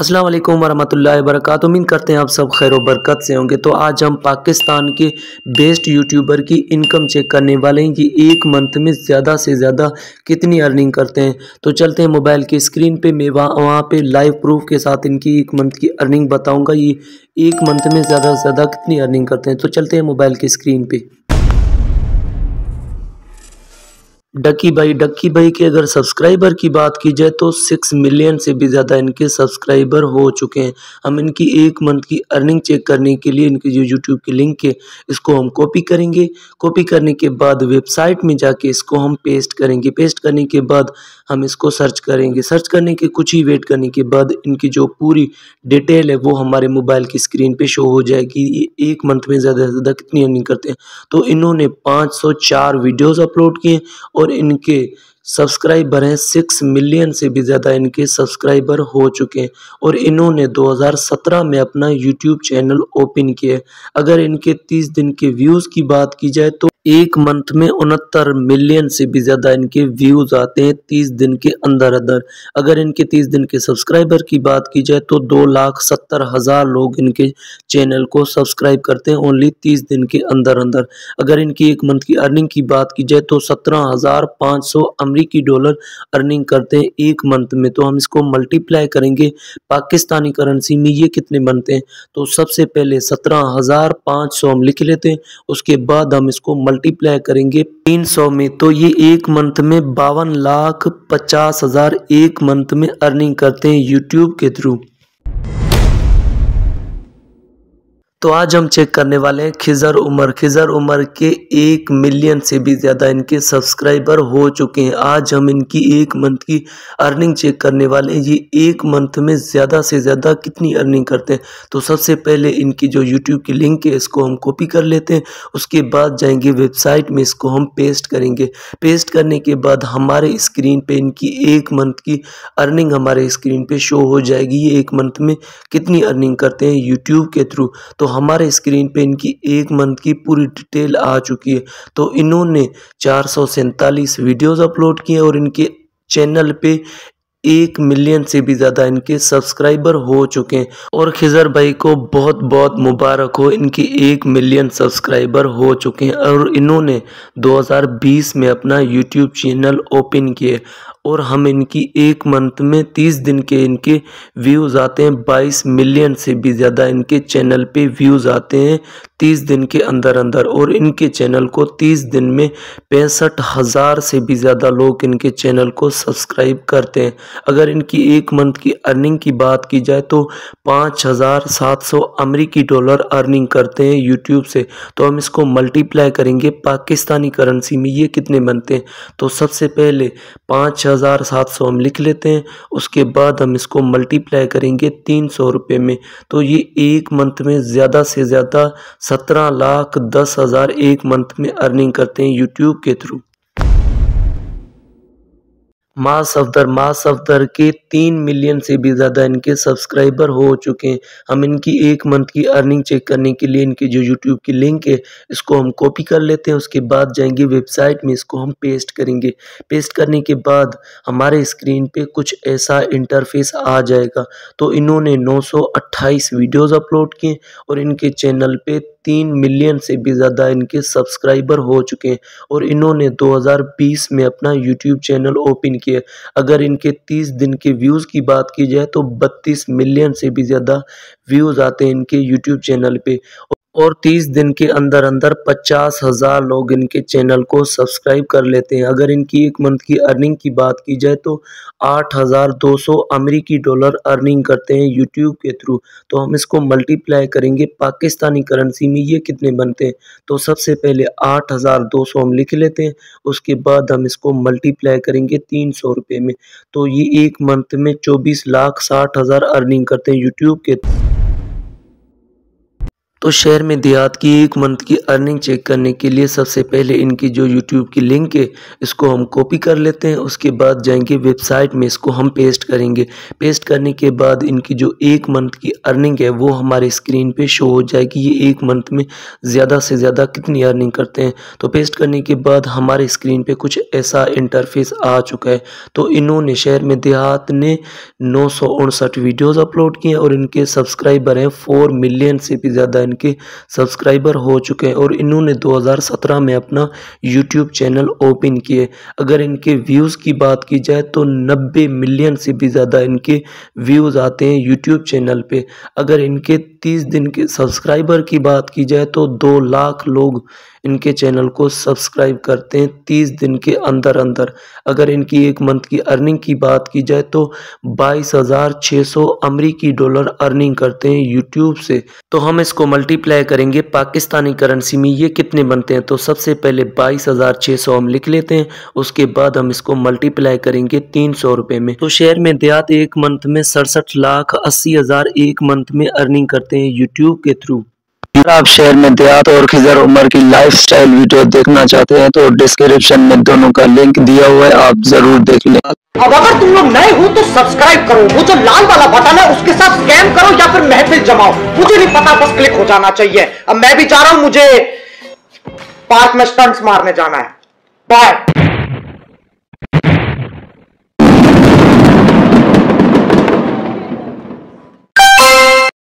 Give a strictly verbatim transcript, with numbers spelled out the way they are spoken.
अस्सलाम वालेकुम वरहमतुल्लाहि वबरकातुहू। उम्मीद करते हैं आप सब खैर और बरकत से होंगे। तो आज हम पाकिस्तान के बेस्ट यूट्यूबर की इनकम चेक करने वाले हैं कि एक मंथ में ज़्यादा से ज़्यादा कितनी अर्निंग करते हैं। तो चलते हैं मोबाइल की स्क्रीन पे, मैं वहाँ पे लाइव प्रूफ के साथ इनकी एक मंथ की अर्निंग बताऊँगा, ये एक मंथ में ज़्यादा से ज़्यादा कितनी अर्निंग करते हैं। तो चलते हैं मोबाइल की स्क्रीन पर। डक्की भाई डक्की भाई के अगर सब्सक्राइबर की बात की जाए तो सिक्स मिलियन से भी ज़्यादा इनके सब्सक्राइबर हो चुके हैं। हम इनकी एक मंथ की अर्निंग चेक करने के लिए इनके जो यूट्यूब की लिंक है इसको हम कॉपी करेंगे। कॉपी करने के बाद वेबसाइट में जाके इसको हम पेस्ट करेंगे। पेस्ट करने के बाद हम इसको सर्च करेंगे। सर्च करने के कुछ ही वेट करने के बाद इनकी जो पूरी डिटेल है वो हमारे मोबाइल की स्क्रीन पर शो हो जाएगी, ये एक मंथ में ज़्यादा से ज़्यादा कितनी अर्निंग करते हैं। तो इन्होंने पाँच सौ चार वीडियोज़ अपलोड किए और इनके सब्सक्राइबर हैं सिक्स मिलियन से भी ज़्यादा इनके सब्सक्राइबर हो चुके हैं। और इन्होंने दो हज़ार सत्रह में अपना यूट्यूब चैनल ओपन किया है। अगर इनके तीस दिन के व्यूज़ की बात की जाए तो एक मंथ में उनहत्तर मिलियन से भी ज़्यादा इनके व्यूज़ आते हैं तीस दिन के अंदर अंदर। अगर इनके तीस दिन के सब्सक्राइबर की बात की जाए तो दो लाख सत्तर हज़ार लोग इनके चैनल को सब्सक्राइब करते हैं ओनली तीस दिन के अंदर अंदर। अगर इनकी एक मंथ की अर्निंग की बात की जाए तो सत्रह हज़ार पाँच सौ अमरीकी डॉलर अर्निंग करते हैं एक मंथ में। तो हम इसको मल्टीप्लाई करेंगे पाकिस्तानी करेंसी में ये कितने बनते हैं। तो सबसे पहले सत्रह हज़ार पाँच सौ हम लिख लेते हैं, उसके बाद हम इसको मल्टीप्लाई करेंगे तीन सौ में। तो ये एक मंथ में बावन लाख पचास हजार एक मंथ में अर्निंग करते हैं यूट्यूब के थ्रू। तो आज हम चेक करने वाले हैं खिज़र उमर। खिज़र उमर के एक मिलियन से भी ज़्यादा इनके सब्सक्राइबर हो चुके हैं। आज हम इनकी एक मंथ की अर्निंग चेक करने वाले हैं, ये एक मंथ में ज़्यादा से ज़्यादा कितनी अर्निंग करते हैं। तो सबसे पहले इनकी जो यूट्यूब की लिंक है इसको हम कॉपी कर लेते हैं, उसके बाद जाएंगे वेबसाइट में, इसको हम पेस्ट करेंगे। पेस्ट करने के बाद हमारे स्क्रीन पर इनकी एक मंथ की अर्निंग हमारे स्क्रीन पर शो हो जाएगी, ये एक मंथ में कितनी अर्निंग करते हैं यूट्यूब के थ्रू। तो हमारे स्क्रीन पे इनकी एक मंथ की पूरी डिटेल आ चुकी है। तो इन्होंने चार सौ सैंतालीस वीडियोज़ अपलोड किए और इनके चैनल पे एक मिलियन से भी ज़्यादा इनके सब्सक्राइबर हो चुके हैं। और खिज़र भाई को बहुत बहुत मुबारक हो, इनके एक मिलियन सब्सक्राइबर हो चुके हैं। और इन्होंने दो हज़ार बीस में अपना यूट्यूब चैनल ओपन किए और हम इनकी एक मंथ में तीस दिन के इनके व्यूज़ आते हैं बाईस मिलियन से भी ज़्यादा इनके चैनल पे व्यूज़ आते हैं तीस दिन के अंदर अंदर। और इनके चैनल को तीस दिन में पैंसठ हज़ार से भी ज़्यादा लोग इनके चैनल को सब्सक्राइब करते हैं। अगर इनकी एक मंथ की अर्निंग की बात की जाए तो पाँच हज़ार सात सौ अमरीकी डॉलर अर्निंग करते हैं यूट्यूब से। तो हम इसको मल्टीप्लाई करेंगे पाकिस्तानी करेंसी में ये कितने बनते हैं। तो सबसे पहले पाँच हज़ार सात सौ हम लिख लेते हैं, उसके बाद हम इसको मल्टीप्लाई करेंगे तीन सौ रुपये में। तो ये एक मंथ में ज़्यादा से ज़्यादा सत्रह लाख दस हज़ार एक मंथ में अर्निंग करते हैं यूट्यूब के थ्रू। माज़ सफदर माज़ सफदर के तीन मिलियन से भी ज़्यादा इनके सब्सक्राइबर हो चुके हैं। हम इनकी एक मंथ की अर्निंग चेक करने के लिए इनके जो यूट्यूब की लिंक है इसको हम कॉपी कर लेते हैं, उसके बाद जाएंगे वेबसाइट में, इसको हम पेस्ट करेंगे। पेस्ट करने के बाद हमारे स्क्रीन पे कुछ ऐसा इंटरफेस आ जाएगा। तो इन्होंने नौ सौ अट्ठाईस वीडियोज़ अपलोड किए और इनके चैनल पे तीन मिलियन से भी ज़्यादा इनके सब्सक्राइबर हो चुके हैं। और इन्होंने दो हज़ार बीस में अपना यूट्यूब चैनल ओपन किया। अगर इनके तीस दिन के व्यूज़ की बात की जाए तो बत्तीस मिलियन से भी ज़्यादा व्यूज़ आते हैं इनके यूट्यूब चैनल पे। और तीस दिन के अंदर अंदर पचास हज़ार लोग इनके चैनल को सब्सक्राइब कर लेते हैं। अगर इनकी एक मंथ की अर्निंग की बात की जाए तो आठ हज़ार दो सौ अमरीकी डॉलर अर्निंग करते हैं यूट्यूब के थ्रू। तो हम इसको मल्टीप्लाई करेंगे पाकिस्तानी करेंसी में ये कितने बनते हैं। तो सबसे पहले आठ हज़ार दो सौ हम लिख लेते हैं, उसके बाद हम इसको मल्टीप्लाई करेंगे तीन सौ रुपये में। तो ये एक मंथ में चौबीस लाख साठ हज़ार अर्निंग करते हैं यूट्यूब के। तो शहर में देहात की एक मंथ की अर्निंग चेक करने के लिए सबसे पहले इनकी जो यूट्यूब की लिंक है इसको हम कॉपी कर लेते हैं। उसके बाद जाएंगे वेबसाइट में, इसको हम पेस्ट करेंगे। पेस्ट करने के बाद इनकी जो एक मंथ की अर्निंग है वो हमारे स्क्रीन पे शो हो जाएगी, ये एक मंथ में ज़्यादा से ज़्यादा कितनी अर्निंग करते हैं। तो पेस्ट करने के बाद हमारे स्क्रीन पर कुछ ऐसा इंटरफेस आ चुका है। तो इन्होंने शहर में देहात ने नौ सौ उनसठ वीडियोज़ अपलोड किए और इनके सब्सक्राइबर हैं फोर मिलियन से भी ज़्यादा के सब्सक्राइबर हो चुके हैं। और इन्होंने दो हज़ार सत्रह में अपना यूट्यूब चैनल ओपन किए। अगर इनके व्यूज़ की बात की जाए तो नब्बे मिलियन से भी ज़्यादा इनके व्यूज़ आते हैं यूट्यूब चैनल पे। अगर इनके तीस दिन के सब्सक्राइबर की बात की जाए तो दो लाख लोग इनके चैनल को सब्सक्राइब करते हैं तीस दिन के अंदर अंदर। अगर इनकी एक मंथ की अर्निंग की बात की जाए तो बाईस हज़ार छः सौ अमरीकी डॉलर अर्निंग करते हैं यूट्यूब से। तो हम इसको मल्टीप्लाई करेंगे पाकिस्तानी करेंसी में ये कितने बनते हैं। तो सबसे पहले बाईस हज़ार छः सौ हम लिख लेते हैं, उसके बाद हम इसको मल्टीप्लाई करेंगे तीन सौ रुपये में। तो शहर में देहात एक मंथ में सड़सठ लाख अस्सी हज़ार एक मंथ में अर्निंग करते हैं यूट्यूब के थ्रू। अगर आप शहर में देहात और खिज़र उमर की लाइफस्टाइल वीडियो देखना चाहते हैं तो डिस्क्रिप्शन में दोनों का लिंक दिया हुआ है, आप जरूर देख लें। अब अगर तुम लोग नए हो तो सब्सक्राइब करो, वो जो लाल वाला बटन है उसके साथ स्कैम करो या फिर महफिल जमाओ, मुझे नहीं पता, बस क्लिक हो जाना चाहिए। अब मैं भी जा रहा हूँ, मुझे पार्क में स्टंट्स मारने जाना है। बाय।